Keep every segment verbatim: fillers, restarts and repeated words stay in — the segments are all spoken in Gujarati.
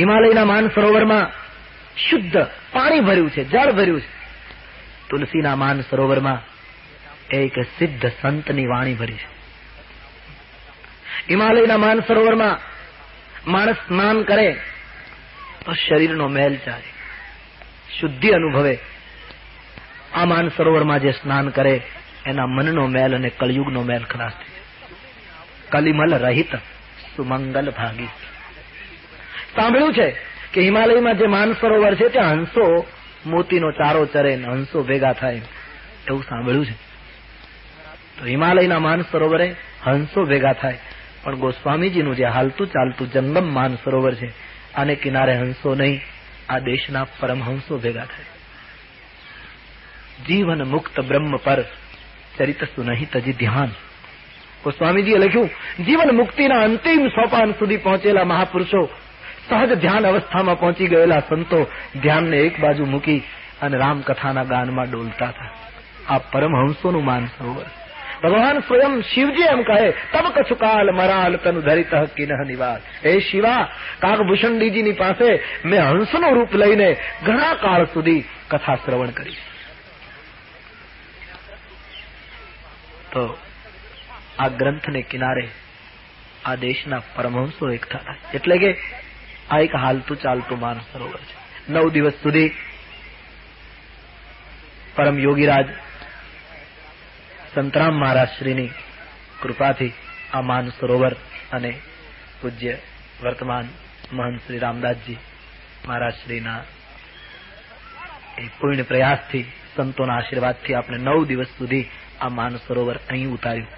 હિમાલયના માન સરોવરમાં શુદ્ધ પાણી ભર્યું છે, જળ ભર્યું છે. તુલસીના માન સરોવરમાં એક સિદ્ધ સંતની વાણી ભરી છે. હિમાલયના માન સરોવરમાં માણસ સ્નાન કરે તો શરીરનો મેલ ચાલે, શુદ્ધિ અનુભવે. આ માન સરોવરમાં જે સ્નાન કરે એના મનનો મેલ અને કળિયુગનો મેલ ખલાસ થઈ જાય. કલિમલ રહિત સુમંગલ ભાગી. સાંભળ્યું છે કે હિમાલયમાં જે માન સરોવર છે ત્યાં હંસો મોતીનો ચારો ચરે ને હંસો ભેગા થાય, એવું સાંભળ્યું છે. તો હિમાલયના માન સરોવરે હંસો ભેગા થાય, પણ ગોસ્વામીજીનું જે હાલતું ચાલતું જંગમ માન સરોવર છે આને કિનારે હંસો નહીં, આ દેશના પરમહંસો ભેગા થાય. જીવન મુક્ત બ્રહ્મ પર ચરિત સુનહિત જી ધ્યાન. ગોસ્વામીજીએ લખ્યું, જીવન મુક્તિના અંતિમ સોપાન સુધી પહોંચેલા મહાપુરુષો, સહજ ધ્યાન અવસ્થામાં પહોંચી ગયેલા સંતો ધ્યાનને એક બાજુ મૂકી અને રામકથાના ગાનમાં ડોલતા હતા. આ પરમહંસોનું માન સરોવર. ભગવાન સ્વયં શિવજી એમ કહે, તબ કછુકાલ મરાલ તનુ ધરિતઃ કિનહ નિવાલ. હે શિવા, કાગભૂષણજીની પાસે મેં હંસનું રૂપ લઈને ઘણા કાળ સુધી કથા શ્રવણ કરી. તો આ ગ્રંથને કિનારે આ દેશના પરમહંસો એકઠા થાય. એટલે કે આ એક હાલતું ચાલતું માન સરોવર છે. નવ દિવસ સુધી પરમ યોગીરાજ સંતરામ મહારાજ શ્રીની કૃપાથી આ માન સરોવર અને પૂજ્ય વર્તમાન મહંત શ્રી રામદાસજી મહારાજ શ્રીના પૂર્ણ પ્રયાસથી, સંતોના આશીર્વાદથી આપણે નવ દિવસ સુધી આ માન સરોવર અહીં ઉતાર્યું.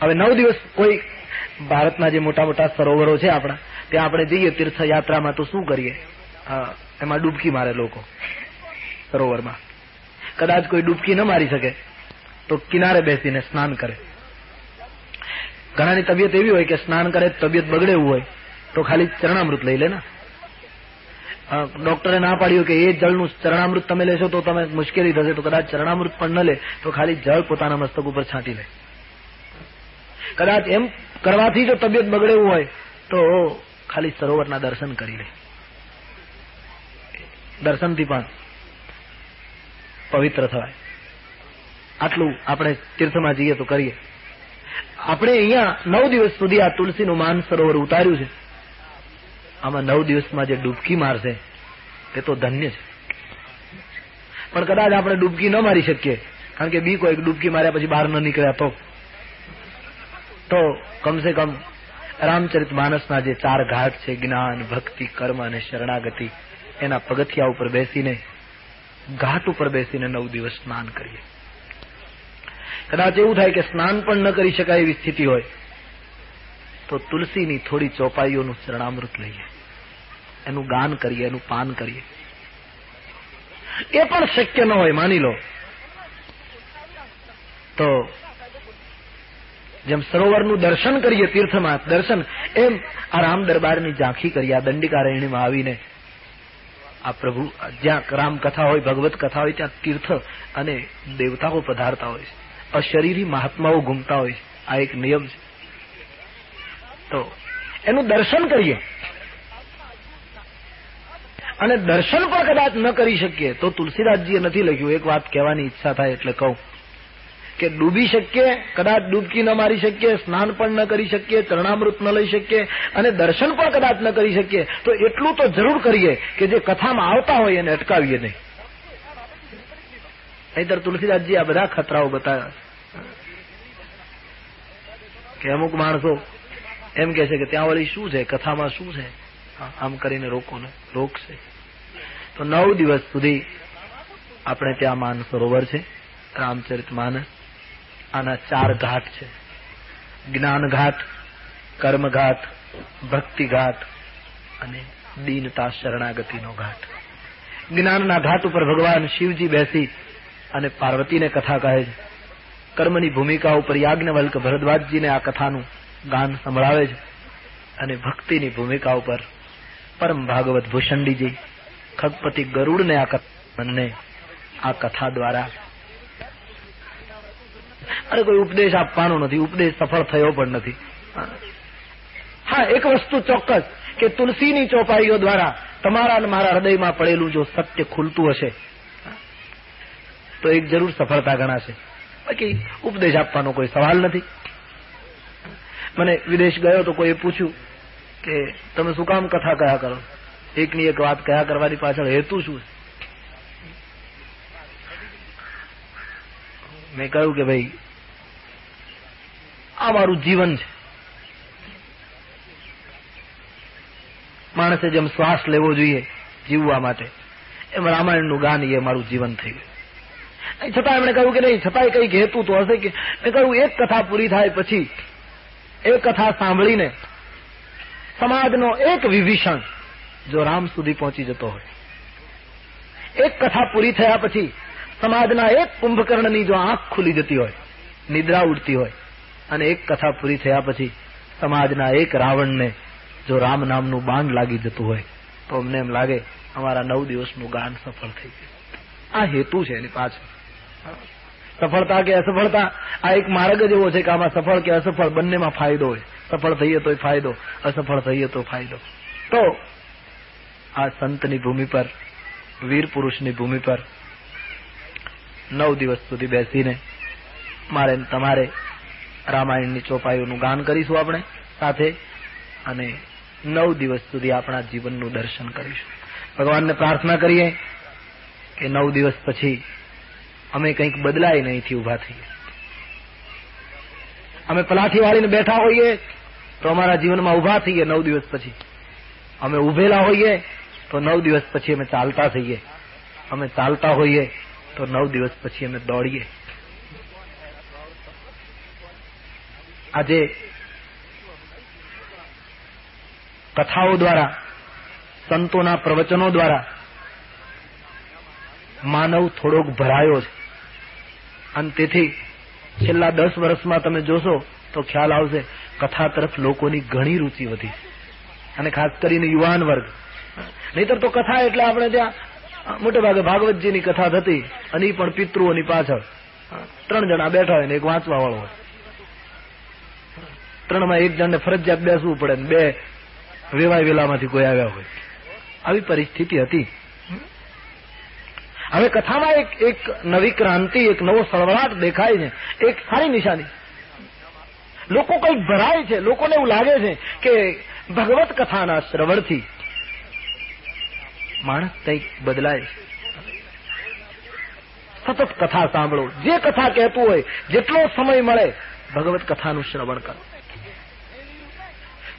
હવે નવ દિવસ કોઈ ભારતના જે મોટા મોટા સરોવરો છે આપણા, ત્યાં આપણે જઈએ તીર્થયાત્રામાં તો શું કરીએ? એમાં ડૂબકી મારે લોકો સરોવરમાં. કદાચ કોઈ ડૂબકી ન મારી શકે તો કિનારે બેસીને સ્નાન કરે. ઘણાની તબિયત એવી હોય કે સ્નાન કરે તબિયત બગડે એવું હોય તો ખાલી ચરણામૃત લઈ લે ને. ડોક્ટરે ના પાડ્યું કે એ જળનું ચરણામૃત તમે લેશો તો તમે મુશ્કેલી થશે, તો કદાચ ચરણામૃત પણ ન લે તો ખાલી જળ પોતાના મસ્તક ઉપર છાંટી લે. કદાચ એમ કરવાથી જો તબિયત બગડેવું હોય તો ખાલી સરોવરના દર્શન કરી લે. દર્શનથી પણ પવિત્ર થવાય. આટલું આપણે તીર્થમાં જઈએ તો કરીએ. આપણે અહીંયા નવ દિવસ સુધી આ તુલસીનું માન સરોવર ઉતાર્યું છે. આમાં નવ દિવસમાં જે ડૂબકી મારશે તે તો ધન્ય છે. પણ કદાચ આપણે ડૂબકી ન મારી શકીએ, કારણ કે બી કોઈ ડૂબકી માર્યા પછી બહાર ન નીકળ્યા તો તો કમસે કમ રામચરિત માનસના જે ચાર ઘાટ છે, જ્ઞાન, ભક્તિ, કર્મ અને શરણાગતિ, એના પગથિયા ઉપર બેસીને, ઘાટ ઉપર બેસીને નવ દિવસ સ્નાન કરીએ. કદાચ એવું થાય કે સ્નાન પણ ન કરી શકાય એવી સ્થિતિ હોય તો તુલસીની થોડી ચોપાઈઓનું શરણામૃત લઈએ, એનું ગાન કરીએ, એનું પાન કરીએ. એ પણ શક્ય ન હોય માની લો તો, જેમ સરોવરનું દર્શન કરીએ તીર્થમાં દર્શન, એમ આ રામ દરબારની ઝાંખી કરીએ. આ દંડિકારણ્યમાં આવીને આ પ્રભુ, જ્યાં રામ કથા હોય, ભગવત કથા હોય, ત્યાં તીર્થ અને દેવતાઓ પધારતા હોય છે, અશરીરી મહાત્માઓ ઘૂમતા હોય છે. આ એક નિયમ છે, તો એનું દર્શન કરીએ. અને દર્શન પણ કદાચ ન કરી શકીએ તો તુલસીદાસજીએ નથી લખ્યું, એક વાત કહેવાની ઈચ્છા થાય એટલે કહું, કે ડૂબી શકીએ, કદાચ ડૂબકી ન મારી શકીએ, સ્નાન પણ ન કરી શકીએ, ચરણામૃત ન લઈ શકીએ અને દર્શન પણ કદાચ ન કરી શકીએ, તો એટલું તો જરૂર કરીએ કે જે કથામાં આવતા હોય એને અટકાવીએ નહીં. નહીંતર તુલસીદાસજી આ બધા ખતરાઓ બતાવ્યા કે અમુક માણસો એમ કહે છે કે ત્યાં વળી શું છે, કથામાં શું છે, આમ કરીને રોકોને રોકશે. તો નવ દિવસ સુધી આપણે ત્યાં માન સરોવર છે, રામચરિત માનસ, આના ચાર ઘાટ છે, જ્ઞાન ઘાટ, કર્મ ઘાટ, ભક્તિ ઘાટ અને દીનતા શરણાગતિનો ઘાટ. જ્ઞાનના ઘાટ ઉપર ભગવાન શિવજી બેસી અને પાર્વતીને કથા કહે છે. કર્મની ભૂમિકા ઉપર યાજ્ઞવલ્ક ભરદ્વાજજીને આ કથાનું ગાન સંભળાવે છે. અને ભક્તિની ભૂમિકા ઉપર પરમ ભાગવત ભૂષણજીજી ખગપતિ ગરુડને આ કથા મનને આ કથા દ્વારા. અરે કોઈ ઉપદેશ આપવાનો નથી, ઉપદેશ સફળ થયો પણ નથી. હા, એક વસ્તુ ચોક્કસ કે તુલસીની ચોપાઈઓ દ્વારા તમારા અને મારા હૃદયમાં પડેલું જો સત્ય ખુલતું હશે તો એક જરૂર સફળતા ગણાશે. બાકી ઉપદેશ આપવાનો કોઈ સવાલ નથી. મને વિદેશ ગયો તો કોઈએ પૂછ્યું કે તમે શું કામ કથા કહ્યા કરો, એકની એક વાત કહ્યા કરવાની પાછળ હેતુ શું? મેં કહ્યું કે ભાઈ આ મારું જીવન છે. માણસે જેમ શ્વાસ લેવો જોઈએ જીવવા માટે, એમ રામાયણનું ગાન એ મારું જીવન થઈ ગયું. છતાં એમણે કહ્યું કે નહીં, છતાંય કંઈક હેતુ તો હશે કે. મેં કહ્યું એક કથા પૂરી થાય પછી એ કથા સાંભળીને સમાજનો એક વિભીષણ જો રામ સુધી પહોંચી જતો હોય, એક કથા પૂરી થયા પછી સમાજના એક કુંભકર્ણની જો આંખ ખુલી જતી હોય, નિદ્રા ઉડતી હોય, અને એક કથા પૂરી થયા પછી સમાજના એક રાવણને જો રામ નામનું બાણ લાગી જતું હોય, તો અમને એમ લાગે અમારા નવ દિવસનું ગાન સફળ થઈ ગયું. આ હેતુ છે એની પાછળ. સફળતા કે અસફળતા આ એક માર્ગ જ એવો છે કે આમાં સફળ કે અસફળ બંનેમાં ફાયદો હોય. સફળ થઈએ તોય ફાયદો, અસફળ થઈએ તો ફાયદો. તો આ સંતની ભૂમિ પર, વીર પુરુષની ભૂમિ પર નવ દિવસ સુધી બેસીને મારે તમારે રામાયણની ચોપાઈઓનું ગાન કરીશું આપણે સાથે, અને નવ દિવસ સુધી આપણા જીવનનું દર્શન કરીશું. ભગવાનને પ્રાર્થના કરીએ કે નવ દિવસ પછી અમે કંઈક બદલાય નહીંથી ઊભા થઈએ. અમે પલાઠી વાળીને બેઠા હોઈએ તો અમારા જીવનમાં ઊભા થઈએ નવ દિવસ પછી. અમે ઊભેલા હોઈએ તો નવ દિવસ પછી અમે ચાલતા થઈએ. અમે ચાલતા હોઈએ તો નવ દિવસ પછી અમે દોડીએ. આજે કથાઓ દ્વારા, સંતોના પ્રવચનો દ્વારા માનવ થોડોક ભરાયો છે. અને તેથી છેલ્લા દસ વર્ષમાં તમે જોશો તો ખ્યાલ આવશે કથા તરફ લોકોની ઘણી રુચિ વધી, અને ખાસ કરીને યુવાન વર્ગ. નહીતર તો કથા એટલે આપણે ત્યાં મોટે ભાગે ભાગવતજીની કથા થતી, અને એ પણ પિતૃઓની પાછળ. ત્રણ જણા બેઠા હોય ને એક વાંચવા વાળો હોય. ત્રણમાં એક જણને ફરજિયાત બેસવું પડે ને બે વેવાય વેલામાંથી કોઈ આવ્યા હોય. આવી પરિસ્થિતિ હતી. હવે કથામાં એક એક નવી ક્રાંતિ, એક નવો સળવળાટ દેખાય છે. એક સારી નિશાની, લોકો કંઈક ભરાય છે. લોકોને એવું લાગે છે કે ભગવત કથાના શ્રવણથી માણસ કંઈક બદલાય. સતત કથા સાંભળો, જે કથા કહેતું હોય, જેટલો સમય મળે ભગવત કથાનું શ્રવણ કરો.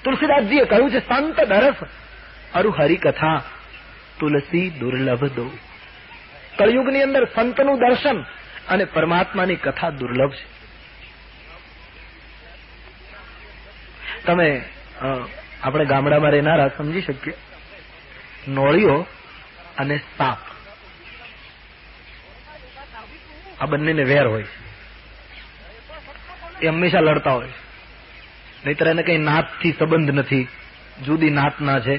તુલસીદાસજીએ કહ્યું છે, સંત દરસ અરુ હરિ કથા તુલસી દુર્લભ દો. કળિયુગની અંદર સંતનું દર્શન અને પરમાત્માની કથા દુર્લભ છે. તમે આપણે ગામડામાં રહેનારા સમજી શકીએ. નોળીઓ અને સાપ આ બંનેને વેર હોય છે. એ હંમેશા લડતા હોય છે. નહીતર એને કંઈ નાતથી સંબંધ નથી, જુદી નાતના છે.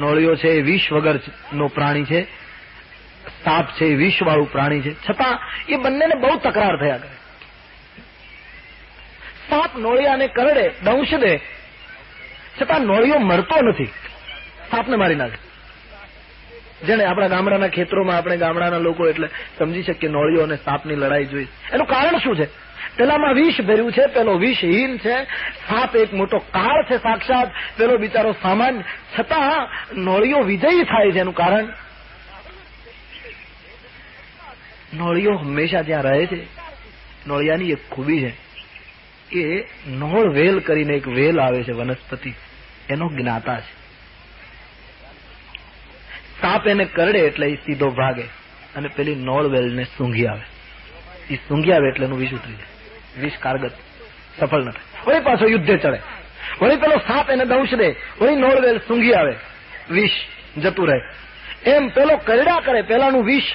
નોળીઓ છે એ વિષ વગરનો પ્રાણી છે, સાપ છે એ વિષવાળું પ્રાણી છે. છતાં એ બંનેને બહુ તકરાર થયા કરે. સાપ નોળિયાને કરડે, દંશ દે, છતાં નોળિયો મરતો નથી, સાપને મારી નાખે. જેને આપણા ગામડાના ખેતરોમાં, આપણે ગામડાના લોકો એટલે સમજી શકીએ નોળિયો અને સાપની લડાઈ જોઈ. એનું કારણ શું છે? પેલામાં વિષ ભર્યું છે, પેલો વિષહીન છે. સાપ એક મોટો કાળ છે સાક્ષાત, પેલો બિચારો સામાન્ય. છતાં નોળિયો વિજયી થાય છે. એનું કારણ, નોળિયો હંમેશા ત્યાં રહે છે. નોળિયાની એક ખૂબી છે કે નોળ વેલ કરીને એક વેલ આવે છે વનસ્પતિ, એનો જ્ઞાતા છે. સાપ એને કરડે એટલે એ સીધો ભાગે, અને પેલી નોળ વેલને સૂંઘી આવે. એ સૂંઘી આવે એટલે એનું વિષ ઉતરી જાય. વિષ કારગત, સફળ ન થાય. વળી પાછો યુદ્ધે ચડે. વળી પેલો સાપ એને દંશ દે, વળી નોળ વેલ સૂંઘી આવે, વિષ જતું રહે. એમ પેલો કરડ્યા કરે, પેલાનું વિષ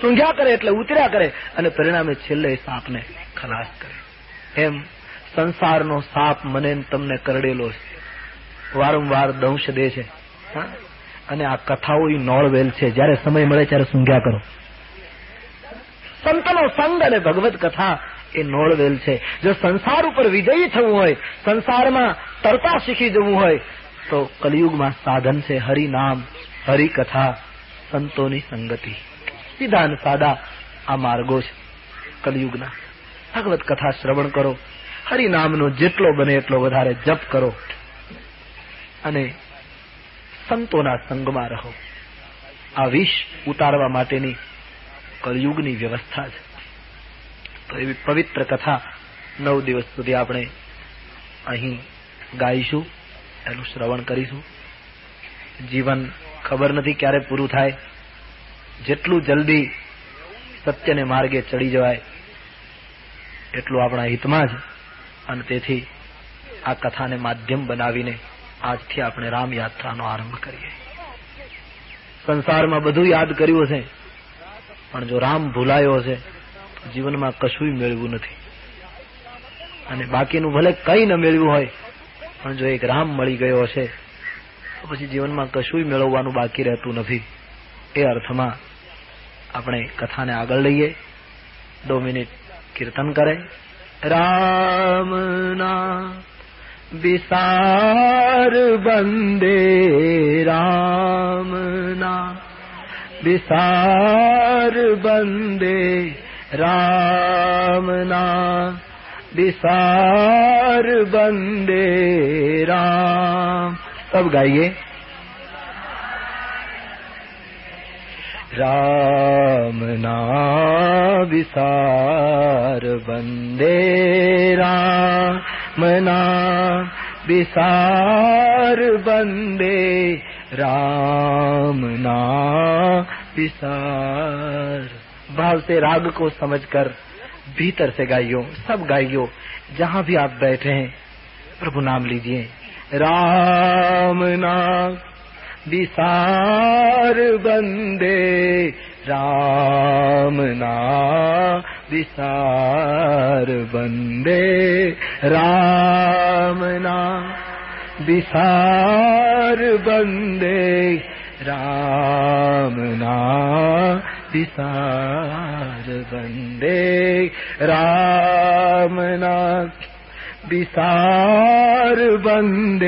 સૂંઘ્યા કરે એટલે ઉતર્યા કરે, અને પરિણામે છેલ્લે એ સાપને ખલાસ કરે. એમ સંસારનો સાપ મને તમને કરડેલો છે, વારંવાર દંશ દે છે. અને આ કથાઓ એ નોળવેલ છે, જયારે સમય મળે ત્યારે સૂંઘ્યા કરો. સંતનો સંગ અને ભગવત કથા એ નોળવેલ છે. જો સંસાર ઉપર વિજયી થવું હોય, સંસારમાં તરતા શીખી જવું હોય, तो कलियुगમાં સાધન છે હરિ નામ, હરિ કથા, સંતોની સંગતિ, સીધા અને સાદા આ માર્ગો છે કલિયુગના। ભગવત કથા શ્રવણ કરો, હરિ નામનો જેટલો બને એટલો વધારે જપ કરો અને સંતોના સંગમાં રહો। આ વિષ ઉતારવા માટેની કલયુગની વ્યવસ્થા છે। તો એવી પવિત્ર કથા નવ દિવસ સુધી આપણે અહીં ગાઈશું, એનું શ્રવણ કરીશું। જીવન ખબર નથી ક્યારે પૂરું થાય। જેટલું જલ્દી સત્યને માર્ગે ચડી જવાય એટલું આપણા હિતમાં છે। અને તેથી આ કથાને માધ્યમ બનાવીને આજથી આપણે રામ યાત્રાનો આરંભ કરીએ। સંસારમાં બધું યાદ કર્યું હશે, પણ જો રામ ભૂલાયો હશે તો જીવનમાં કશું મેળવ્યું નથી। અને બાકીનું ભલે કંઈ ન મેળવ્યું હોય, પણ જો એક રામ મળી ગયો હશે તો પછી જીવનમાં કશું મેળવવાનું બાકી રહેતું નથી। એ અર્થમાં આપણે કથાને આગળ લઈએ। દો મિનિટ કીર્તન કરે। રામના વિસાર બંદે, રામના વિસાર બંદે, રામના विसार बंदे राम। सब गाइए। राम ना विसार बंदे, राम ना विसार बंदे, राम ना विसार। भाव से राग को समझकर भीतर से गाइयो, सब गाइयो। जहाँ भी आप बैठे हैं प्रभु नाम लीजिए। राम नाम विसार बंदे, राम नाम विसार बंदे, राम नाम विसार बंदे, राम नाम विसार बंदे, राम नाम विसार बंदे,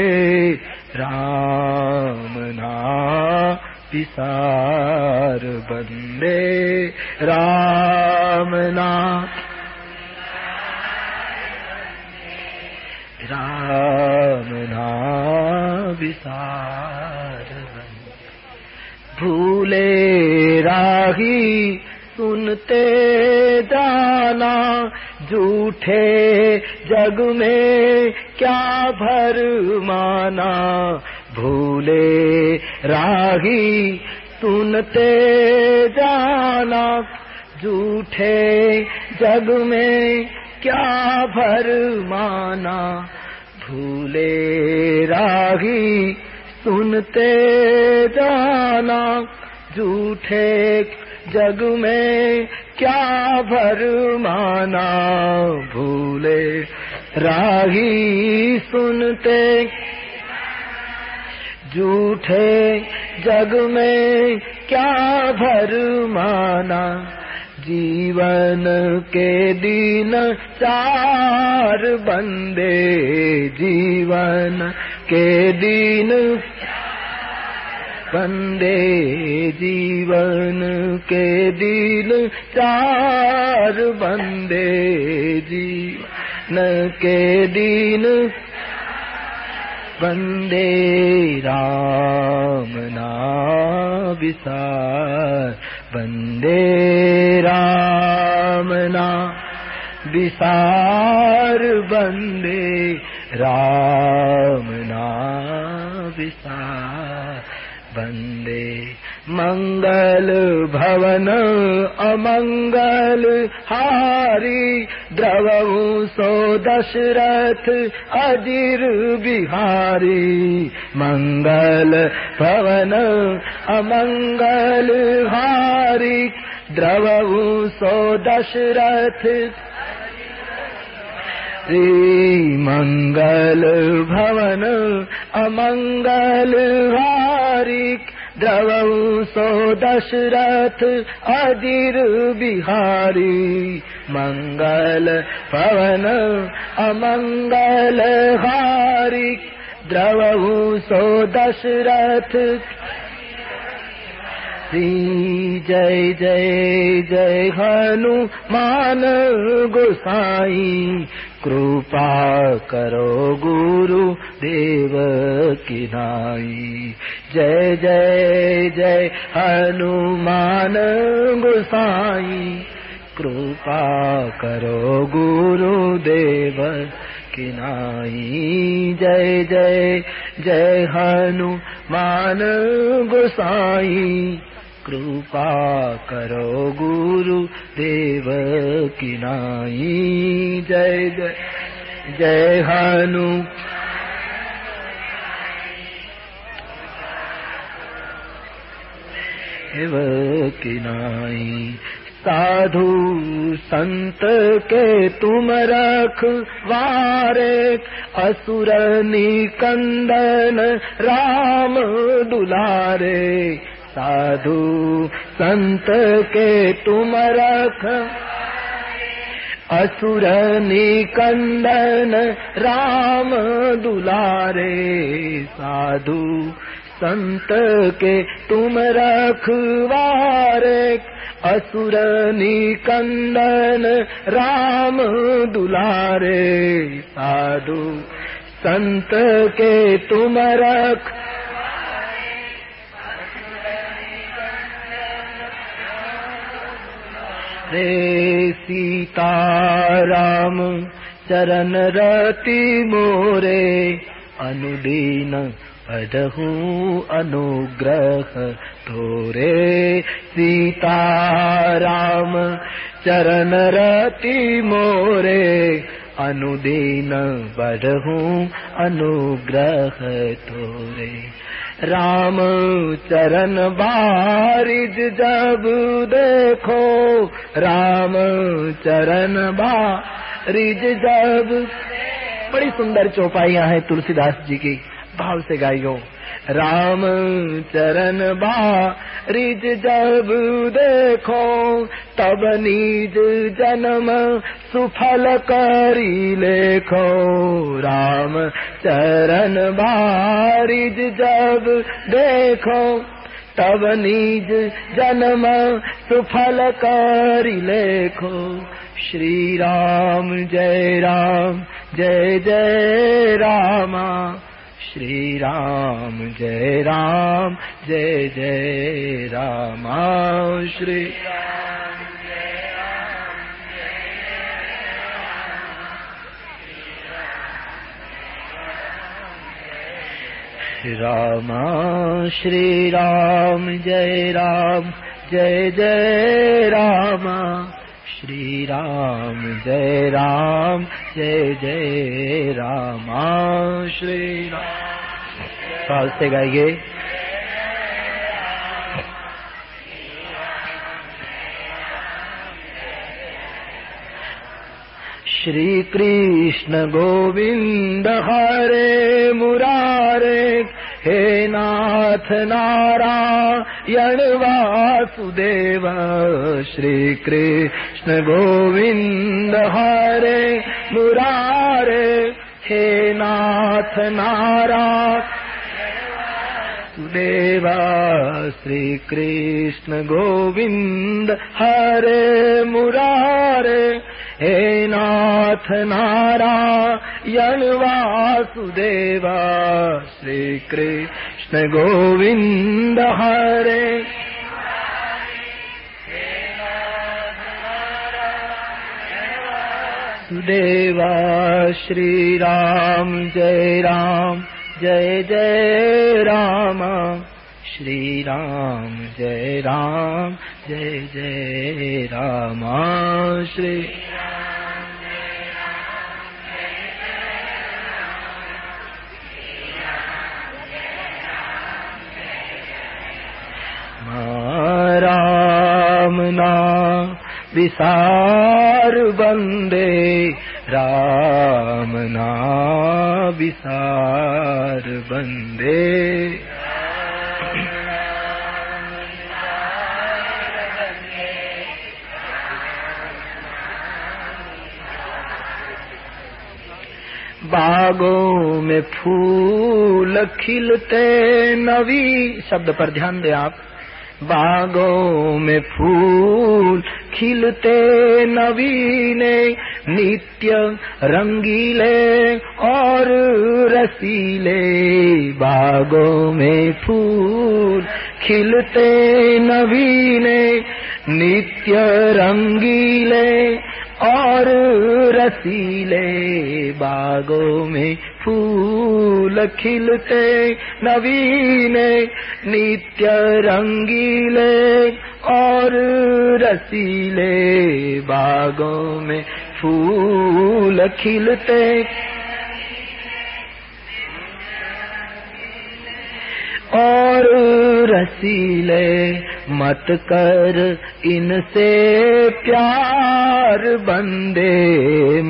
राम नाम विसार बंदे, राम नाम, राम नाम विसार बंदे। भूले राही सुनते जाना, झूठे जग में क्या भर माना। भूले राही सुनते जाना, झूठे जग में क्या भर माना। भूले राही सुनते जाना, झूठे जग में क्या भर माना। भूले राही सुनते, झूठे जग में क्या भर माना। जीवन के दिन चार बंदे, जीवन के दिन बंदे, जीवन के दिन चार बंदे, जीवन के दिन बंदे, राम नाम विसार बंदे, राम नाम विसार बंदे, राम नाम विसार बंदे। मंगल भवन अमंगल हारी, द्रवऊ सो दशरथ अजिर बिहारी। मंगल भवन अमंगल हारी, द्रवऊ सो दशरथ श्री। मंगल भवन अमंगल हारी, द्रवऊ सो दशरथ अजिर बिहारी। मंगल भवन अमंगल हारी, द्रवहु सो दशरथ श्री जय जय जय हनुमान गोसाई कृपा करो गुरु देव की नाई। जय जय जय हनुमान गोसाई कृपा करो गुरु देव की नाई। जय जय जय हनुमान गोसाई कृपा करो गुरु देव की नाई। जय जय जय हनु देव की नाई। साधु संत के तुम रखवारे असुर निकंदन राम दुलारे। साधु संत के तुम रख असुर निकंदन राम दुलारे। साधु संत के तुम रखवारे असुर निकंदन राम दुलारे। साधु संत के तुम रख रे। सीता राम चरण रति मोरे अनुदीन भजहु अनुग्रह तोरे। सीता राम चरण रति मोरे अनुदीन भजहु अनुग्रह तोरे। राम चरण बारिज जब देखो राम चरण बारिज जब। बड़ी सुंदर चौपाइयां हैं तुलसीदास जी की, भाव से गाइयो। राम चरण बारिज जब देखो तब निज जन्म सुफल करी लेखो। राम चरण बारिज जब देखो तब निज जन्म सुफल करी लेखो। श्री राम जय राम जय जय रामा। श्री राम जय राम जय जय रामा। श्री राम जय राम जय जय रामा। श्री राम जय राम जय जय रामा। श्री राम जय राम जय जय रामा। श्री राम से गाइए। श्री कृष्ण गोविंद हरे मुरारे। हे नाथ नारायण वासुदेव। श्री कृष्ण गोविंद हरे मुरारे। हे नाथ नारायण वासुदेव। श्री कृष्ण गोविंद हरे मुरारे। हे नाथ नारायण वासुदेवा। श्री कृष्ण गोविंद हरे। सुदेवा श्री राम जय राम जय जय रामा। श्री राम जय राम जय जय रामा। श्री राम नाम विसार बंदे। राम नाम विसार बंदे। बागों में फूल खिलते नवी, शब्द पर ध्यान दें आप, बागों में फूल खिलते नवीने, नित्य रंगीले और रसीले, बागों में फूल खिलते नवीने, नित्य रंगीले और रसीले, बागों में फूल खिलते नवीने, नित्य रंगीले और रसीले, बागों में फूल खिलते और रसीले, मत कर इनसे प्यार बंदे,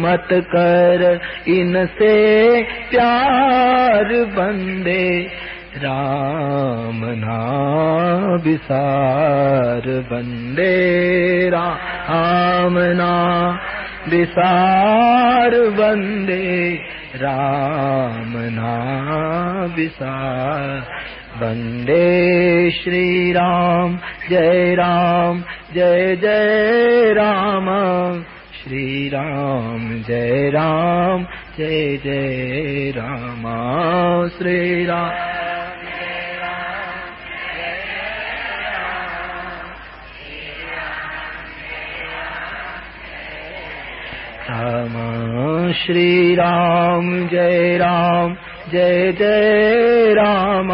मत कर इनसे प्यार बंदे, राम नाम बिसार बंदे, राम नाम बिसार बंदे, राम नाम बिसार वंदे, श्री राम जय राम जय जय राम, श्री राम जय राम जय जय राम, श्री राम जय राम जय जय राम, श्री राम राम, श्री राम जय राम जय जय राम,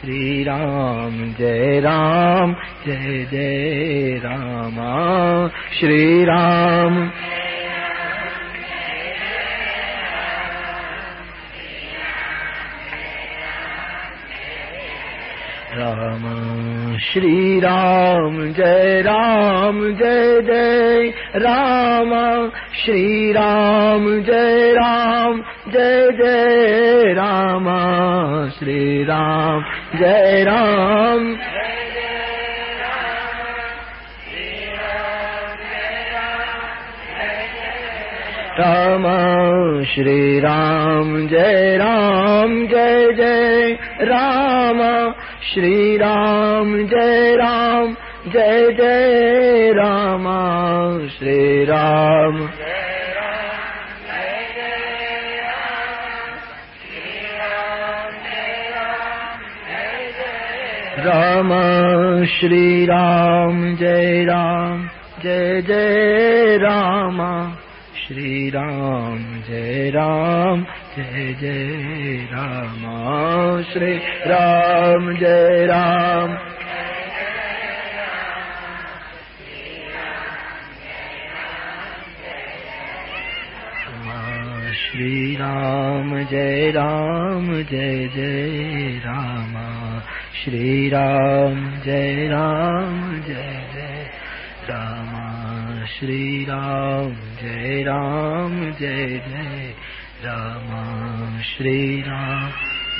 श्री राम जय राम जय जय राम, श्री राम राम, श्री राम जय राम जय जय राम, श्री राम जय राम जय जय राम, श्री राम जय राम राम, श्री राम जय राम जय जय राम, श्री राम जय राम जय जय राम, श्री राम राम, श्री राम जय राम जय जय राम, श्री राम जय राम जय जय राम, श्री राम जय राम, श्री राम जय राम जय जय राम, श्री राम जय राम जय जय राम, श्री राम जय राम जय जय राम, श्री राम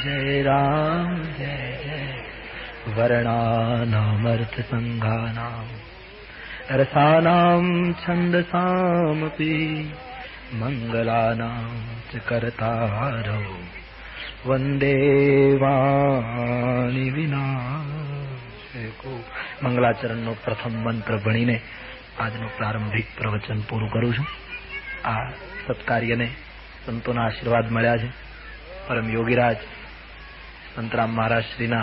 जय राम जय जय, वर्णानामर्थ संघानां रसानां छंदसामपि, मंगलानां च कर्तारौ वंदे वाणी विनाशको। मंगलाचरण नो प्रथम मंत्र भणीने આજનો પ્રારંભિક પ્રવચન પૂરું કરું છું। આ સત્કાર્યને સંતોના આશીર્વાદ મળ્યા છે। પરમ યોગીરાજ સંતરામ મહારાજશ્રીના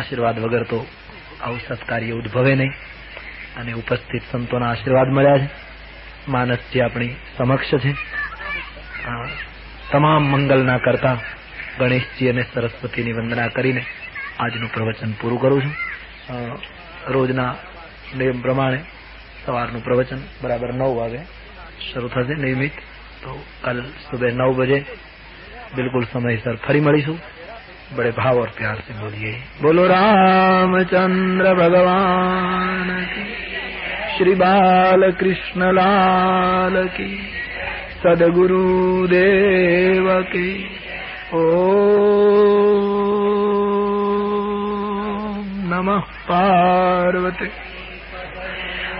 આશીર્વાદ વગર તો આવું સત્કાર્ય ઉદ્ભવે નહીં, અને ઉપસ્થિત સંતોના આશીર્વાદ મળ્યા છે। માનસજી આપણી સમક્ષ છે। તમામ મંગલના કરતા ગણેશજી અને સરસ્વતીની વંદના કરીને આજનું પ્રવચન પૂરું કરું છું। રોજના નિયમ પ્રમાણે સવારનું પ્રવચન બરાબર નવ વાગે શરૂ થશે નિયમિત, તો કાલ સુબહ નવ બજે બિલકુલ સમયસર ફરી મળીશું। બડે ભાવ ઓર પ્યાર સે બોલીએ, બોલો રામચંદ્ર ભગવાન કી, શ્રી બાલ કૃષ્ણ લાલ કી, સદગુરુ દેવ કી। ઓમ નમઃ પાર્વતી,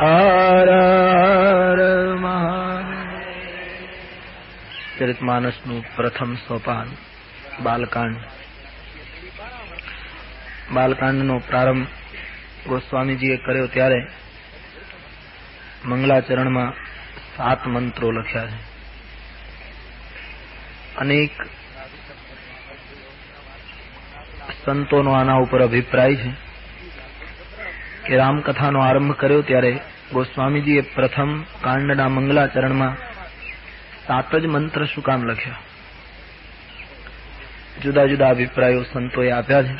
હર હર મહાદેવ। ચરિતમાનસનું પ્રથમ સોપાન બાલકાંડ. બાલકાંડનો પ્રારંભ ગોસ્વામીજીએ કર્યો ત્યારે મંગલાચરણમાં સાત મંત્રો લખ્યા છે. અનેક સંતોનો આના ઉપર અભિપ્રાય છે કે રામકથાનો આરંભ કર્યો ત્યારે ગોસ્વામીજીએ પ્રથમ કાંડના મંગલાચરણમાં સાત જ મંત્ર શું કામ લખ્યા? જુદા જુદા અભિપ્રાયો સંતોએ આપ્યા છે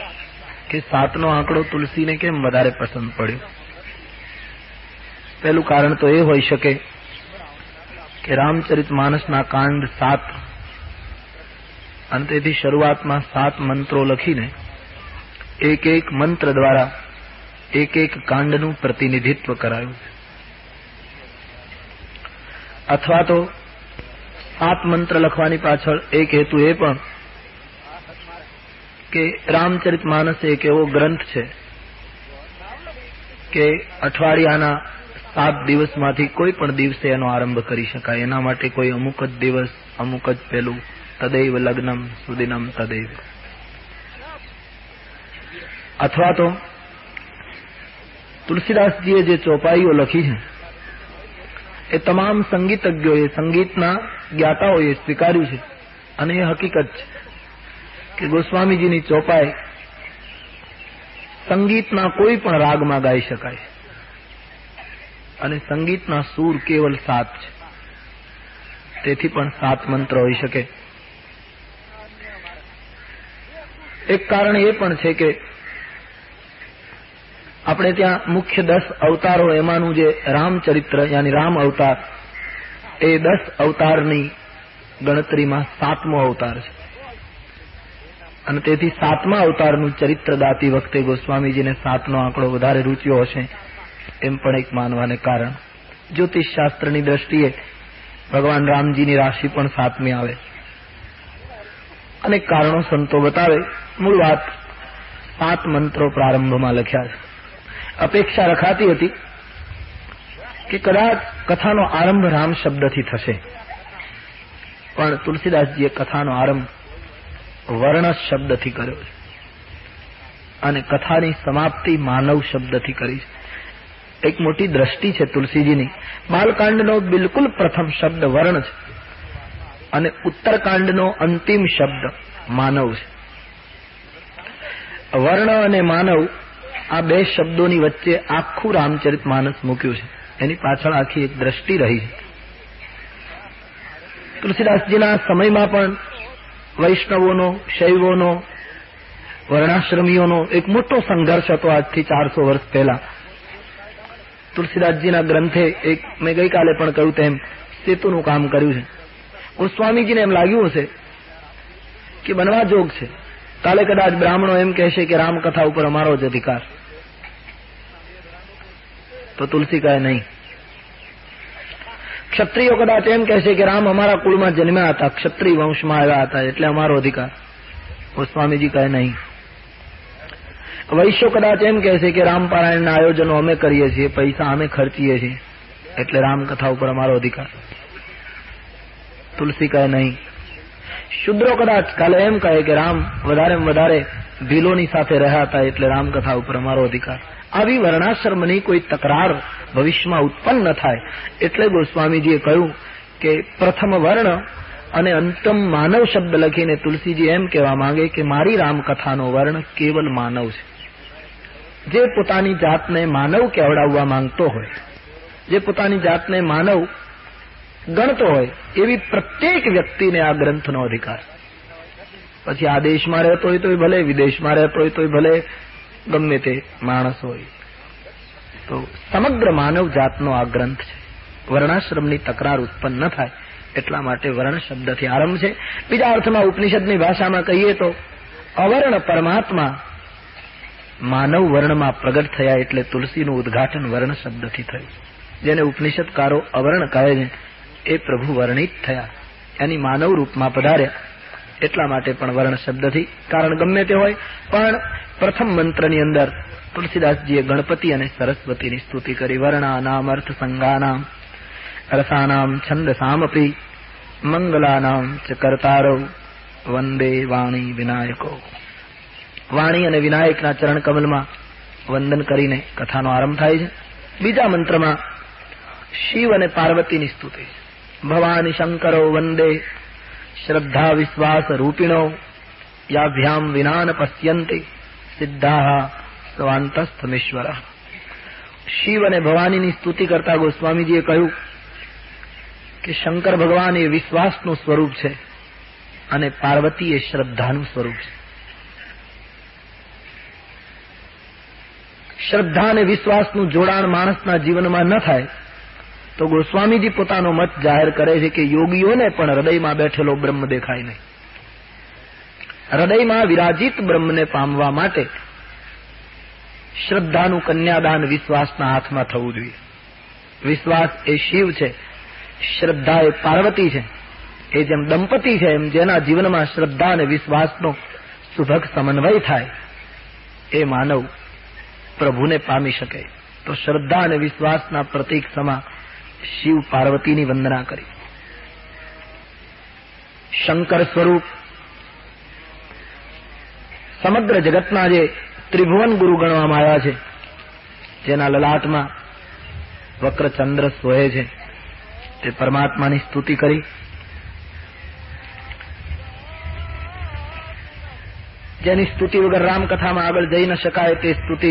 કે સાતનો આંકડો તુલસીને કેમ વધારે પસંદ પડ્યો? પહેલું કારણ તો એ હોઈ શકે કે રામચરિતમાનસના કાંડ સાત અને તેથી શરૂઆતમાં સાત મંત્રો લખીને એક એક મંત્ર દ્વારા એક એક કાંડનું પ્રતિનિધિત્વ કરાયું, અથવા તો સાત મંત્ર લખવાની પાછળ એક હેતુ એ પણ કે રામચરિતમાનસ એક એવો ગ્રંથ છે કે અઠવાડિયાના સાત દિવસમાંથી કોઈ પણ દિવસે એનો આરંભ કરી શકાય, એના માટે કોઈ અમુક જ દિવસ, અમુક જ પેલું તદૈવ લગ્નમ સુદિનમ તદૈવ, અથવા તો તુલસીદાસજીએ જે ચોપાઈઓ લખી છે એ તમામ સંગીતજ્ઞોએ, સંગીતના જ્ઞાતાઓએ સ્વીકાર્યું છે અને એ હકીકત છે કે ગોસ્વામીજીની ચોપાઈ સંગીતના કોઈ પણ રાગમાં ગાઈ શકાય અને સંગીતના સૂર કેવલ સાત છે, તેથી પણ સાત મંત્ર હોઈ શકે. એક કારણ એ પણ છે કે આપણે ત્યાં મુખ્ય દસ અવતારો એમાંનું જે રામચરિત્ર યાની રામ અવતાર, એ દસ અવતારની ગણતરીમાં સાતમો અવતાર છે અને તેથી સાતમા અવતારનું ચરિત્ર દાતી વખતે ગોસ્વામીજીને સાતનો આંકડો વધારે રૂચ્યો હશે એમ પણ એક માનવાને કારણ. જ્યોતિષ શાસ્ત્રની દ્રષ્ટિએ ભગવાન રામજીની રાશિ પણ સાતમી આવે. અનેક કારણો સંતો બતાવે. મૂળ વાત સાત મંત્રો પ્રારંભમાં લખ્યા છે. અપેક્ષા રખાતી હતી કે કદાચ કથાનો આરંભ રામ શબ્દથી થશે, પણ તુલસીદાસજીએ કથાનો આરંભ વર્ણ શબ્દથી કર્યો છે અને કથાની સમાપ્તિ માનવ શબ્દથી કરી છે. એક મોટી દ્રષ્ટિ છે તુલસીજીની. બાલકાંડનો બિલકુલ પ્રથમ શબ્દ વર્ણ છે અને ઉત્તરકાંડનો અંતિમ શબ્દ માનવ છે. વર્ણ અને માનવ આ બે શબ્દોની વચ્ચે આખું રામચરિતમાનસ મૂક્યું છે, એની પાછળ આખી એક દ્રષ્ટિ રહી છે. તુલસીદાસજીના સમયમાં પણ વૈષ્ણવોનો, શૈવોનો, વર્ણાશ્રમીઓનો એક મોટો સંઘર્ષ હતો આજથી ચારસો વર્ષ પહેલા. તુલસીદાસજીના ગ્રંથે એક મેં ગઈકાલે પણ કહ્યું તેમ સેતુનું કામ કર્યું છે. ગોસ્વામીજીને એમ લાગ્યું હશે કે બનવા જોગ છે, કાલે કદાચ બ્રાહ્મણો એમ કહેશે કે રામકથા ઉપર અમારો જ અધિકાર, તો તુલસી કહે નહીં. ક્ષત્રિયો કદાચ એમ કહેશે કે રામ અમારા કુળમાં જન્મ્યા હતા, ક્ષત્રિય વંશમાં આવ્યા હતા એટલે અમારો અધિકાર, ગોસ્વામીજી કહે નહીં. વૈશ્યો કદાચ એમ કહેશે કે રામપારાયણના આયોજનો અમે કરીએ છીએ, પૈસા અમે ખર્ચીએ છીએ એટલે રામકથા ઉપર અમારો અધિકાર, તુલસી કહે નહીં. શુદ્રો કદાચ કાલે એમ કહે કે રામ વધારે વધારે ભીલોની સાથે રહ્યા હતા એટલે રામકથા ઉપર અમારો અધિકાર. આવી વર્ણાશ્રમની કોઈ તકરાર ભવિષ્યમાં ઉત્પન્ન ન થાય એટલે ગોસ્વામીજીએ કહ્યું કે પ્રથમ વર્ણ અને અંતમ માનવ શબ્દ લખીને તુલસીજી એમ કહેવા માંગે કે મારી રામકથાનો વર્ણ કેવલ માનવ છે. જે પોતાની જાતને માનવ કહેવડાવવા માંગતો હોય, જે પોતાની જાતને માનવ ગણતો હોય, એવી પ્રત્યેક વ્યક્તિને આ ગ્રંથનો અધિકાર. પછી આ દેશમાં રહેતો હોય તોય ભલે, વિદેશમાં રહેતો હોય તોય ભલે, ગમે તે માણસ હોય, તો સમગ્ર માનવ જાતનો આ ગ્રંથ છે. વર્ણાશ્રમની તકરાર ઉત્પન્ન ન થાય એટલા માટે વર્ણ શબ્દથી આરંભ છે. બીજા અર્થમાં ઉપનિષદની ભાષામાં કહીએ તો અવર્ણ પરમાત્મા માનવ વર્ણમાં પ્રગટ થયા એટલે તુલસીનું ઉદ્ઘાટન વર્ણ શબ્દથી થયું. જેને ઉપનિષદકારો અવર્ણ કહે છે એ પ્રભુ વર્ણિત થયા, એની માનવ રૂપમાં પધાર્યા, એટલા માટે પણ વર્ણ શબ્દથી. કારણ ગમે તે હોય પણ પ્રથમ મંત્રની અંદર તુલસીદાસજીએ ગણપતિ અને સરસ્વતીની સ્તુતિ કરી. વર્ણાનામ અર્થ સંગાનામ રસાનામ છંદસામપી મંગલાનામ ચ કર્તારૌ વંદે વાણી વિનાયકો. વાણી અને વિનાયકના ચરણ કમલમાં વંદન કરીને કથાનો આરંભ થાય છે. બીજા મંત્રમાં શિવ અને પાર્વતીની સ્તુતિ. ભવાની શંકરો વંદે શ્રદ્ધા વિશ્વાસ રૂપિણો યાભ્યામ વિનાન પશ્યંતિ સિદ્ધાહ સ્વાંતસ્થમેશ્વર. શિવ અને ભવાનીની સ્તુતિ કરતા ગોસ્વામીજીએ કહ્યું કે શંકર ભગવાન એ વિશ્વાસનું સ્વરૂપ છે અને પાર્વતી એ શ્રદ્ધાનું સ્વરૂપ છે. શ્રદ્ધા અને વિશ્વાસનું જોડાણ માણસના જીવનમાં ન થાય તો ગોસ્વામીજી પોતાનો મત જાહેર કરે છે કે યોગીઓને પણ હૃદયમાં બેઠેલો બ્રહ્મ દેખાય નહીં. હૃદયમાં વિરાજિત બ્રહ્મને પામવા માટે શ્રદ્ધાનું કન્યાદાન વિશ્વાસના હાથમાં થવું જોઈએ. વિશ્વાસ એ શિવ છે, શ્રદ્ધા એ પાર્વતી છે. એ જેમ દંપતી છે એમ જેના જીવનમાં શ્રદ્ધા અને વિશ્વાસનો સુભગ સમન્વય થાય એ માનવ પ્રભુને પામી શકે. તો શ્રદ્ધા અને વિશ્વાસના પ્રતીક સમા શિવ પાર્વતીની વંદના કરી. શંકર સ્વરૂપ સમગ્ર જગતના જે ત્રિભુવન ગુરુ ગણવામાં આવ્યા છે, જેના લલાટમાં વક્રચંદ્ર સોહે છે, તે પરમાત્માની સ્તુતિ કરી. જેની સ્તુતિ વગર રામકથામાં આગળ જઈ ન શકાય તે સ્તુતિ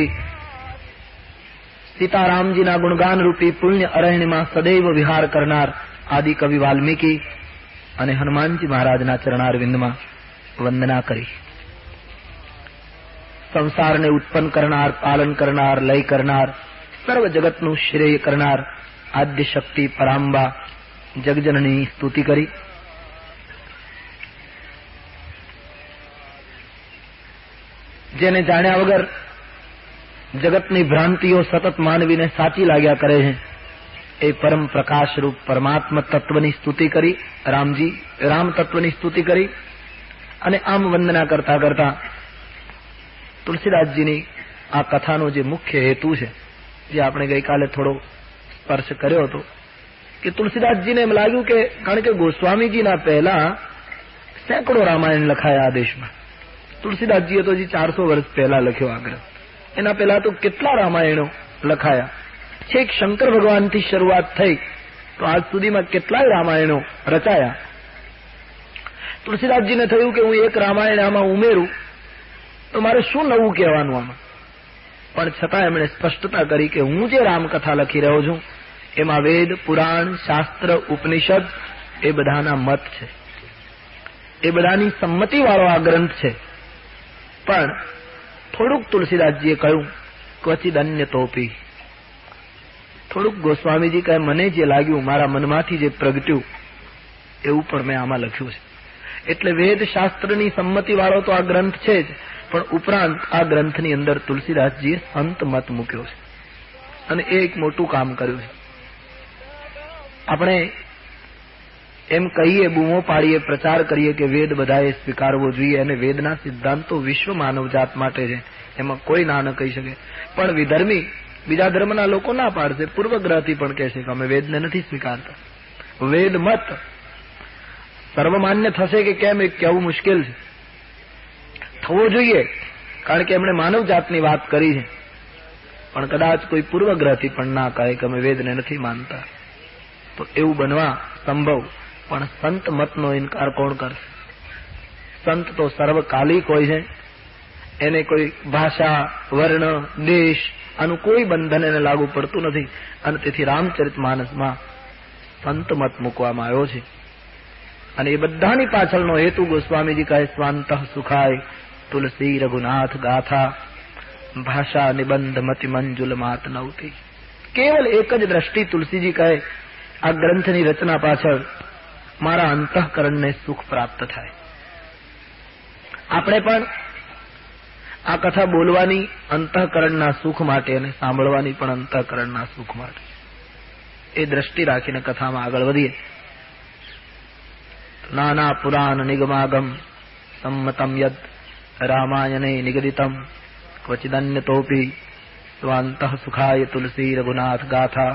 સીતારામજીના ગુણગાન રૂપી પુણ્ય અરણ્યમાં સદૈવ વિહાર કરનાર આદિ કવિ વાલ્મીકી અને હનુમાનજી મહારાજના ચરણારવિંદમાં વંદના કરી. સંસારને ઉત્પન્ન કરનાર, પાલન કરનાર, લય કરનાર, સર્વ જગતનું શ્રેય કરનાર આદ્ય શક્તિ પરાંબા જગજનની સ્તુતિ કરી. જેને જાણ્યા વગર જગતની ભ્રાંતિઓ સતત માનવીને સાચી લાગ્યા કરે છે એ પરમ પ્રકાશરૂપ પરમાત્મા તત્વની સ્તુતિ કરી. રામજી રામ તત્વની સ્તુતિ કરી અને આમ વંદના કરતા કરતા તુલસીદાસજીની આ કથાનો જે મુખ્ય હેતુ છે, જે આપણે ગઈકાલે થોડો સ્પર્શ કર્યો હતો, કે તુલસીદાસજીને એમ લાગ્યું કે કારણ કે ગોસ્વામીજીના પહેલા સેંકડો રામાયણ લખાયા આ દેશમાં. તુલસીદાસજીએ તો હજી ચારસો વર્ષ પહેલા લખ્યો આ ગ્રંથ. એના પહેલા તો કેટલા રામાયણો લખાયા. છેક શંકર ભગવાનથી શરૂઆત થઈ તો આજ સુધીમાં કેટલાય રામાયણો રચાયા. તુલસીદાસજીને થયું કે હું એક રામાયણ આમાં ઉમેરું તો મારે શું નવું કહેવાનું આમાં. પણ છતાં એમણે સ્પષ્ટતા કરી કે હું જે રામકથા લખી રહ્યો છું એમાં વેદ, પુરાણ, શાસ્ત્ર, ઉપનિષદ એ બધાના મત છે, એ બધાની સંમતિવાળો આ ગ્રંથ છે. પણ થોડુંક તુલસીદાસજીએ કહ્યું ક્વચિદ અન્ય તોપી, થોડુંક ગોસ્વામીજી કહે મને જે લાગ્યું, મારા મનમાંથી જે પ્રગટ્યું એવું પણ મેં આમાં લખ્યું છે. એટલે વેદ શાસ્ત્રની સંમતિવાળો તો આ ગ્રંથ છે જ, પણ ઉપરાંત આ ગ્રંથની અંદર તુલસીદાસજીએ સંત મત મૂક્યો છે અને એ એક મોટું કામ કર્યું છે. આપણે એમ કહીએ, બૂમો પાડીએ, પ્રચાર કરીએ કે વેદ બધાએ સ્વીકારવો જોઈએ અને વેદના સિદ્ધાંતો વિશ્વ માનવજાત માટે છે, એમાં કોઈ ના ન કહી શકે. પણ વિધર્મી બીજા ધર્મના લોકો ના પાડશે, પૂર્વગ્રહથી પણ કહેશે કે અમે વેદને નથી સ્વીકારતા. વેદ મત સર્વમાન્ય થશે કે કેમ એ કહેવું મુશ્કેલ છે. થવો જોઈએ કારણ કે એમણે માનવ જાતની વાત કરી છે, પણ કદાચ કોઈ પૂર્વગ્રહથી પણ ના કહે કે અમે વેદને નથી માનતા. તો એવું બનવા સંભવ, પણ સંત મતનો ઇનકાર કોણ કરશે. સંત તો સર્વકાલિક હોય છે, એને કોઈ ભાષા, વર્ણ, દેશ આનું કોઈ બંધન એને લાગુ પડતું નથી. અને તેથી રામચરિતમાનસમાં સંત મત મૂકવામાં આવ્યો છે. અને એ બધાની પાછળનો હેતુ ગોસ્વામીજી કહે સ્વાંતઃ સુખાય તુલસી રઘુનાથ ગાથા ભાષા નિબંધ મતિ મંજુલ માત નવતી. કેવલ એક જ દ્રષ્ટિ તુલસીજી કહે આ ગ્રંથની રચના પાછળ મારા અંતઃકરણને સુખ પ્રાપ્ત થાય. આપણે પણ આ કથા બોલવાની અંતઃકરણના સુખ માટે અને સાંભળવાની પણ અંતઃકરણના સુખ માટે એ દ્રષ્ટિ રાખીને કથામાં આગળ વધીએ. નાના પુરાણ નિગમાગમ સંમતમ યદ રામાયણે નિગદિતમ ક્વચિદન્યતોપી સ્વાંતઃ સુખાય તુલસી રઘુનાથ ગાથા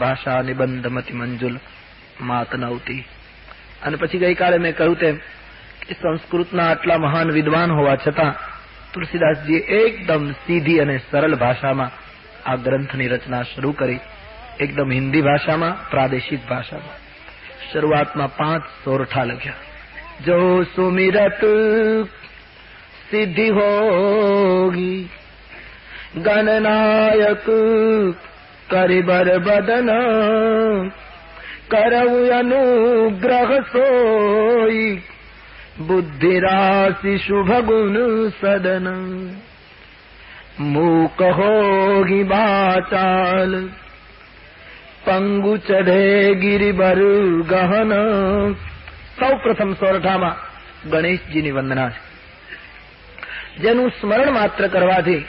ભાષા નિબંધ મતિ મંજુલ માતનવતી. અને પછી ગઈકાલે મેં કહ્યું તેમ સંસ્કૃતના આટલા મહાન વિદ્વાન હોવા છતાં તુલસીદાસજીએ એકદમ સીધી અને સરળ ભાષામાં આ ગ્રંથની રચના શરૂ કરી, એકદમ હિન્દી ભાષામાં, પ્રાદેશિક ભાષામાં. શરૂઆતમાં પાંચ સોરઠા લખ્યા. જો સુમિરત સિદ્ધિ હોગી, ગણનાયક કરિબર બદન, करऊ अनुग्रह सोई, बुद्धि राशि शुभ गुण सदन, मूक होगी बाचाल, पंगु चढ़े गिरिबर गहन. सौ प्रथम सोरठामा गणेश जी ની વંદના છે, જેનું સ્મરણ માત્ર કરવાથી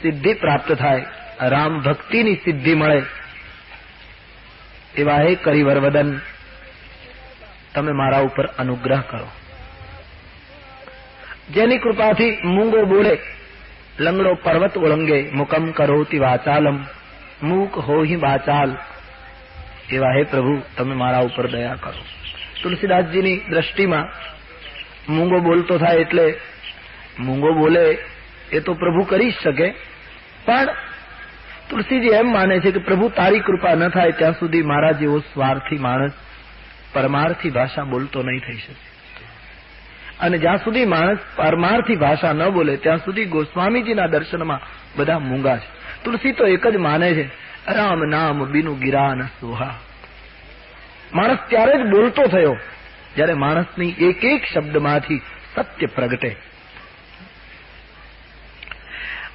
સિદ્ધિ પ્રાપ્ત થાય, રામ ભક્તિની સિદ્ધિ મળે એવા હે કરિવર વદન તમે મારા ઉપર અનુગ્રહ કરો, જેની કૃપાથી મૂંગો બોલે, લંગડો પર્વત ઓળંગે. મુકમ કરોતિ વાચાલમ, મૂક હોહિ વાચાલ. એવા હે પ્રભુ તમે મારા ઉપર દયા કરો. તુલસીદાસજીની દ્રષ્ટિમાં મૂંગો બોલતો થાય એટલે મૂંગો બોલે એ તો પ્રભુ કરી જ શકે, પણ તુલસીજી એમ માને છે કે પ્રભુ તારી કૃપા ન થાય ત્યાં સુધી મારા જેવો સ્વાર્થી માણસ પરમાર્થી ભાષા બોલતો નહીં થઈ શકે. અને જ્યાં સુધી માણસ પરમાર્થી ભાષા ન બોલે ત્યાં સુધી ગોસ્વામીજીના દર્શનમાં બધા મૂંગા છે. તુલસી તો એક જ માને છે, રામ નામ બીનું ગિરાન સોહા. માણસ ત્યારે જ બોલતો થયો જ્યારે માણસની એક એક શબ્દમાંથી સત્ય પ્રગટે.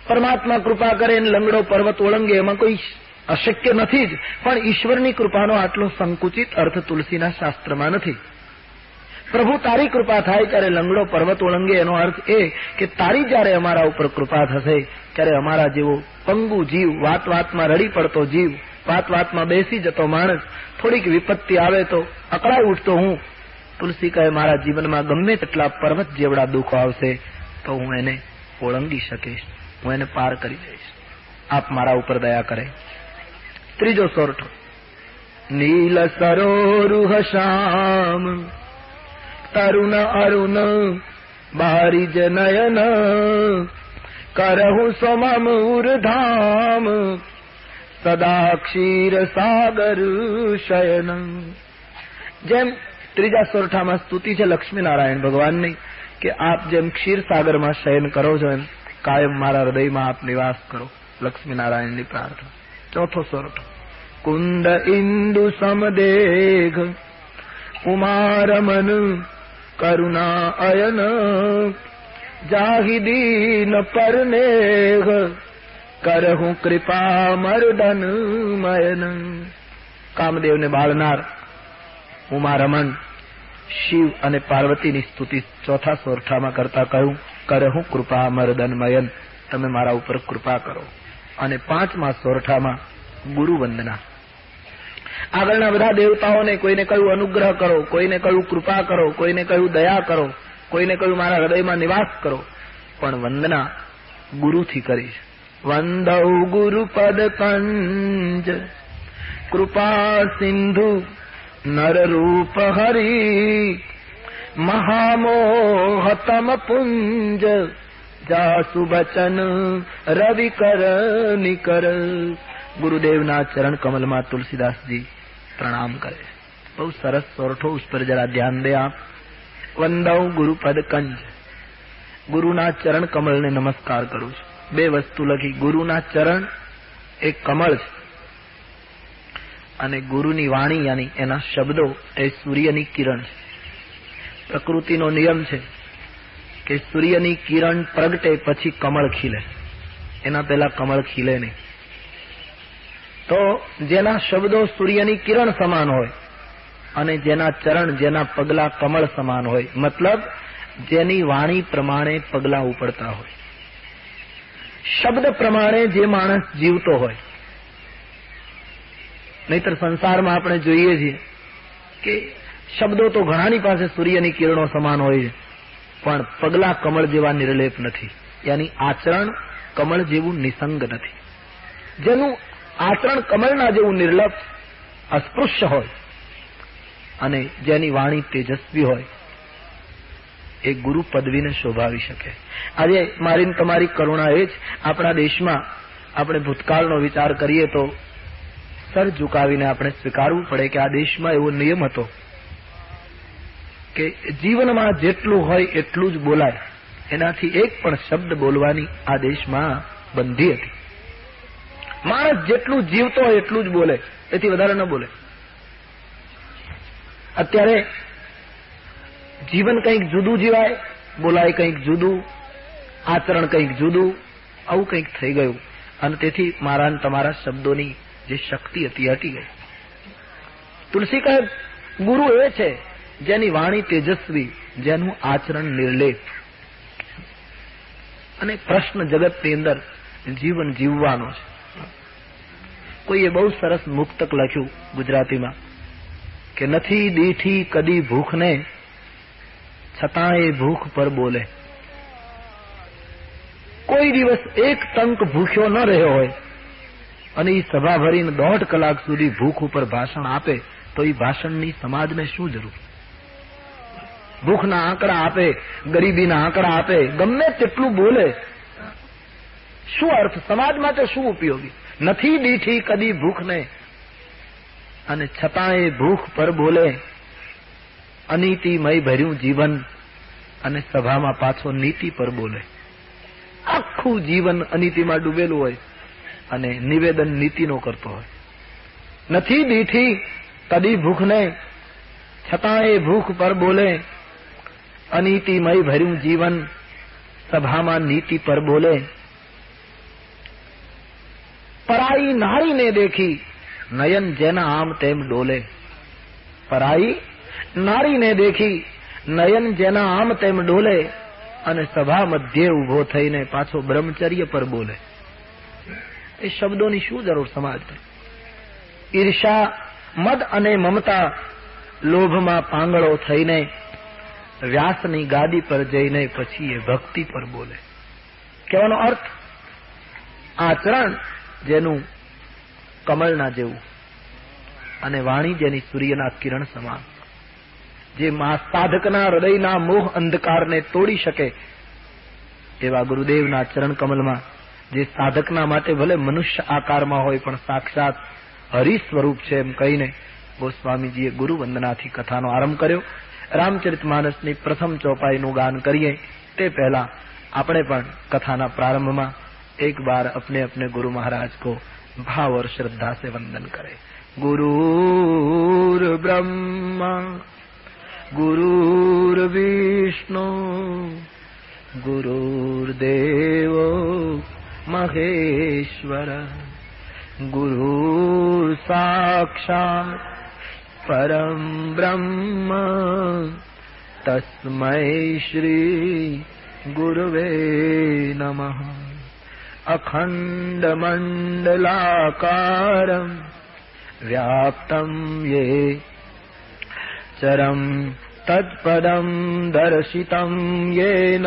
પરમાત્મા કૃપા કરે ને લંગડો પર્વત ઓળંગે એમાં કોઈ અશક્ય નથી જ, પણ ઈશ્વરની કૃપાનો આટલો સંકુચિત અર્થ તુલસીના શાસ્ત્રમાં નથી. પ્રભુ તારી કૃપા થાય ત્યારે લંગડો પર્વત ઓળંગે એનો અર્થ એ કે તારી જ્યારે અમારા ઉપર કૃપા થશે ત્યારે અમારા જેવો પંગુ જીવ, વાત વાતમાં રડી પડતો જીવ, વાત વાતમાં બેસી જતો માણસ, થોડીક વિપત્તિ આવે તો અકળાઈ ઉઠતો હું. તુલસી કહે મારા જીવનમાં ગમે તેટલા પર્વત જેવડા દુઃખો આવશે તો હું એને ઓળંગી શકીશ, હું એને પાર કરી જઈશ. આપ મારા ઉપર દયા કરે. ત્રીજો સોરઠો. નીલ સરોરુહ શામ, તરુણ અરુણ બારીજ નયન, કરહું સમમ ઉર્ધામ, સદા ક્ષીર સાગર શયન. જેમ ત્રીજા સોરઠામાં સ્તુતિ છે લક્ષ્મીનારાયણ ભગવાનની કે આપ જેમ ક્ષીર સાગરમાં શયન કરો છો એમ કાયમ મારા હૃદયમાં આપ નિવાસ કરો, લક્ષ્મીનારાયણની પ્રાર્થના. ચોથો સોરઠો. કુંડ ઇન્દુ સમદેઘ, ઉમારમન કરુણા અયન, જાહી દીન પરનેઘ, કરહું કૃપા મર્દન મયન. કામદેવને બાળનાર ઉમારમન શિવ અને પાર્વતીની સ્તુતિ ચોથા સોરઠામાં કરતા કહ્યું કરહું કૃપા મર્દન મયન, તમે મારા ઉપર કૃપા કરો. અને પાંચમા સોરઠામાં ગુરુ વંદના. આગળના બધા દેવતાઓને કોઈને કહ્યું અનુગ્રહ કરો, કોઈને કહ્યું કૃપા કરો, કોઈને કહ્યું દયા કરો, કોઈને કહ્યું મારા હૃદયમાં નિવાસ કરો, પણ વંદના ગુરુથી કરી. વંદૌ ગુરુ પદ કંજ, કૃપા સિંધુ નર રૂપ હરી, મહામોહ તમ પુંજ, જાસુ બચન રવિ કર નિકર. ગુરુદેવના ચરણ કમલમાં તુલસીદાસજી પ્રણામ કરે. બહુ સરસ સોરઠો, ઉસ પર જરા ધ્યાન દે આપ. વંદવ ગુરુપદ કંજ, ગુરુના ચરણ કમલને નમસ્કાર કરું છું. બે વસ્તુ લખી, ગુરુના ચરણ એક કમળ છે અને ગુરુની વાણી યાની એના શબ્દો એ સૂર્યની કિરણ છે. પ્રકૃતિનો નિયમ છે કે સૂર્યની કિરણ પ્રગટે પછી કમળ ખીલે, એના પહેલા કમળ ખીલે નહીં. તો જેના શબ્દો સૂર્યની કિરણ સમાન હોય અને જેના ચરણ, જેના પગલા કમળ સમાન હોય, મતલબ જેની વાણી પ્રમાણે પગલા ઉપડતા હોય, શબ્દ પ્રમાણે જે માણસ જીવતો હોય. નહીતર સંસારમાં આપણે જોઈએ છીએ કે શબ્દો તો ઘણાની પાસે સૂર્યની કિરણો સમાન હોય છે, પણ પગલા કમળ જેવા નિર્લેપ નથી, યાની આચરણ કમળ જેવું નિસંગ નથી. જેનું આચરણ કમળના જેવું નિર્લપ અસ્પૃશ્ય હોય અને જેની વાણી તેજસ્વી હોય એ ગુરુ પદવીને શોભાવી શકે. આજે મારી તમારી કરુણા એ જ આપણા દેશમાં આપણે ભૂતકાળનો વિચાર કરીએ તો સર ઝુકાવીને આપણે સ્વીકારવું પડે કે આ દેશમાં એવો નિયમ હતો કે જીવનમાં જેટલું હોય એટલું જ બોલાય, એનાથી એક પણ શબ્દ બોલવાની આ દેશમાં બંધી હતી. માણસ જેટલું જીવતો હોય એટલું જ બોલે, એથી વધારે ન બોલે. અત્યારે જીવન કંઈક જુદું જીવાય, બોલાય કંઈક જુદું, આચરણ કંઈક જુદું, આવું કંઈક થઈ ગયું. અને તેથી મારા અને તમારા શબ્દોની જે શક્તિ હતી હટી ગઈ. તુલસી કહે ગુરુ એ છે જેની વાણી તેજસ્વી, જેનું આચરણ નિર્લેપ. અને પ્રશ્ન જગતની અંદર જીવન જીવવાનો છે. કોઈએ બહુ સરસ મુક્તક લખ્યું ગુજરાતીમાં કે નથી દીઠી કદી ભૂખને, છતાં એ ભૂખ પર બોલે. કોઈ દિવસ એક તંક ભૂખ્યો ન રહ્યો હોય અને એ સભા ભરીને દોઢ કલાક સુધી ભૂખ ઉપર ભાષણ આપે તો એ ભાષણની સમાજને શું જરૂર? ભૂખના આંકડા આપે, ગરીબીના આંકડા આપે, ગમે તેટલું બોલે, શું અર્થ? સમાજ માટે શું ઉપયોગી? નથી દીઠી કદી ભૂખને અને છતાં એ ભૂખ પર બોલે. અનીતિમય ભર્યું જીવન અને સભામાં પાછો નીતિ પર બોલે. આખું જીવન અનીતિમાં ડૂબેલું હોય અને નિવેદન નીતિનો કરતો હોય. નથી દીઠી કદી ભૂખને, છતાં એ ભૂખ પર બોલે. અનીતિમય ભર્યું જીવન સભામાં નીતિ પર બોલે. પરાઈ નારીને દેખી નયન જેના આમ તેમ ડોલે. પરાઈ નારીને દેખી નયન જેના આમ તેમ ડોલે અને સભા મધ્યે ઉભો થઈને પાછો બ્રહ્મચર્ય પર બોલે. એ શબ્દોની શું જરૂર સમાજને? ઈર્ષા, મદ અને મમતા, લોભમાં પાંગળો થઈને વ્યાસની ગાદી પર જઈને પછી એ ભક્તિ પર બોલે. કહેવાનો અર્થ આચરણ જેનું કમળના જેવું અને વાણી જેની સૂર્યના કિરણ સમાન, જે મા સાધકના હૃદયના મોહ અંધકારને તોડી શકે એવા ગુરુદેવના ચરણ કમલમાં, જે સાધકના માટે ભલે મનુષ્ય આકારમાં હોય પણ સાક્ષાત હરિ સ્વરૂપ છે એમ કહીને ગોસ્વામીજીએ ગુરુ વંદનાથી કથાનો આરંભ કર્યો. રામચરિત માનસની પ્રથમ ચોપાઈનું ગાન કરીએ તે પહેલા આપણે પણ કથાના પ્રારંભમાં એક બાર અપને અપને ગુરુ મહારાજ કો भाव और श्रद्धा से वंदन करें. गुरुर् ब्रह्मा गुरुर्विष्णु गुरुर्देव महेश्वर गुरुर् साक्षात् परम ब्रह्म तस्मै श्री गुरुवे नमः. अखण्डमण्डलाकारं व्याप्तं ये चरं तत्पदं दर्शितं येन